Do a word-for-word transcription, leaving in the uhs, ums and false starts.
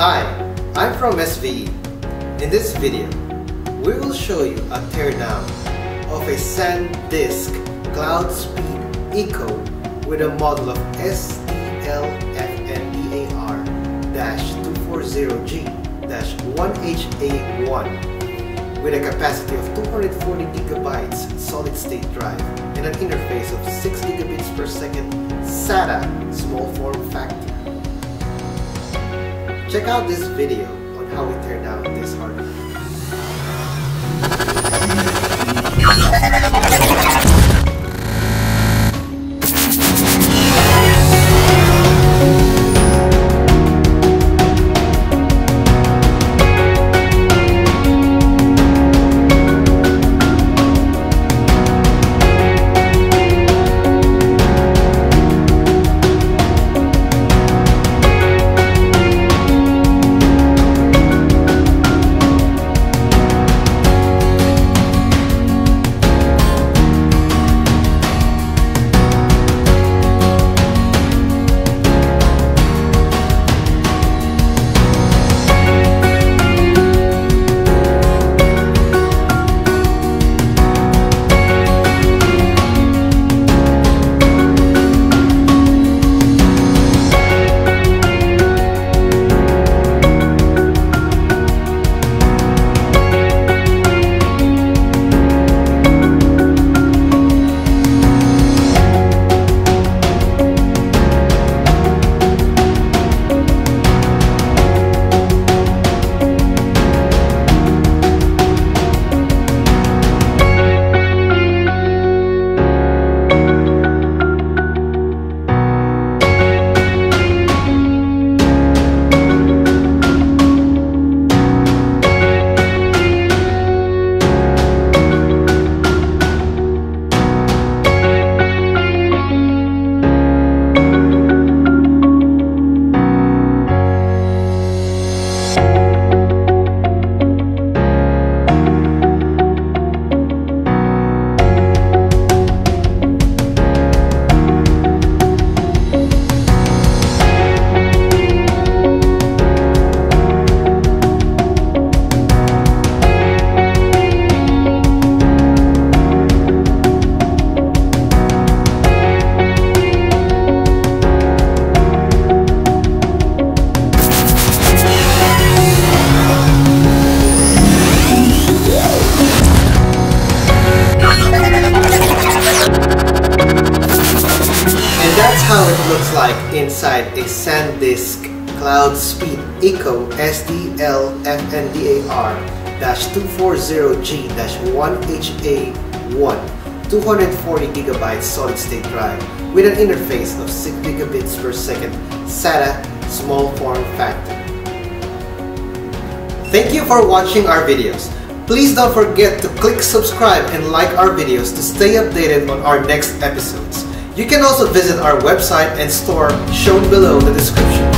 Hi, I'm from S V E. In this video, we will show you a teardown of a SanDisk CloudSpeed ECO with a model of S D L F N D A R two forty G dash one H A one with a capacity of two hundred forty gigabytes solid-state drive and an interface of six gigabits per second SATA small form factor. Check out this video on how we tear down this hardware. That's how it looks like inside a SanDisk CloudSpeed ECO S D L F N D A R two forty G dash one H A one two hundred forty gigabyte solid-state drive with an interface of six gigabits per second SATA small form factor. Thank you for watching our videos. Please don't forget to click subscribe and like our videos to stay updated on our next episodes. You can also visit our website and store shown below the description.